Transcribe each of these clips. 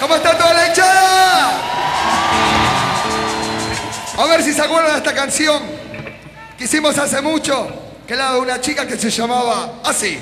¿Cómo está toda la hinchada? A ver si se acuerdan de esta canción que hicimos hace mucho, que era de una chica que se llamaba así.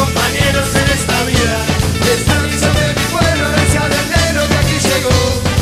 Compañeros en esta vida, esta risa de mi pueblo, desde enero que aquí llegó.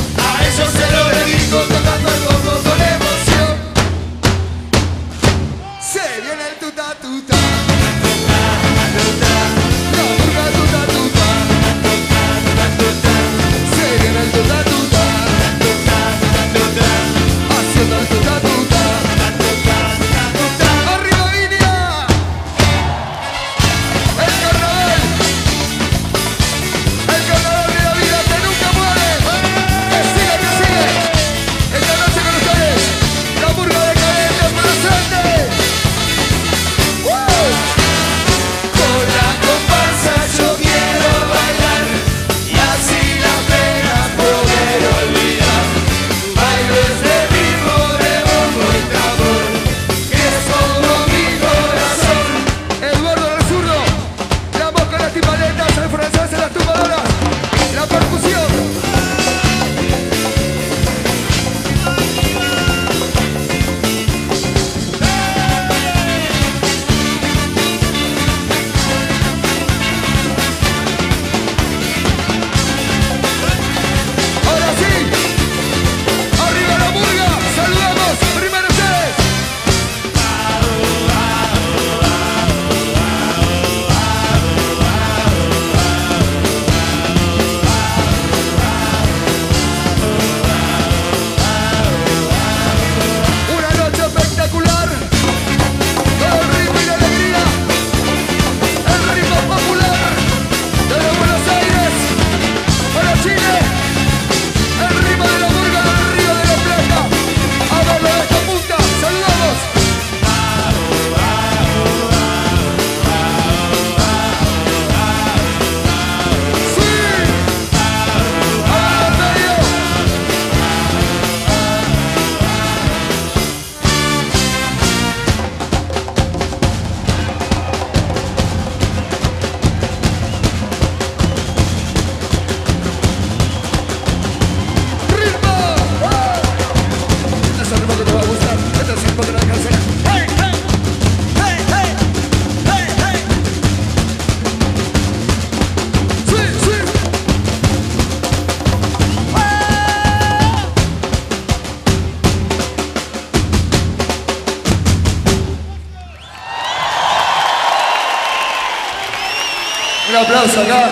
Un aplauso acá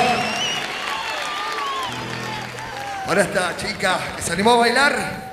para esta chica que se animó a bailar.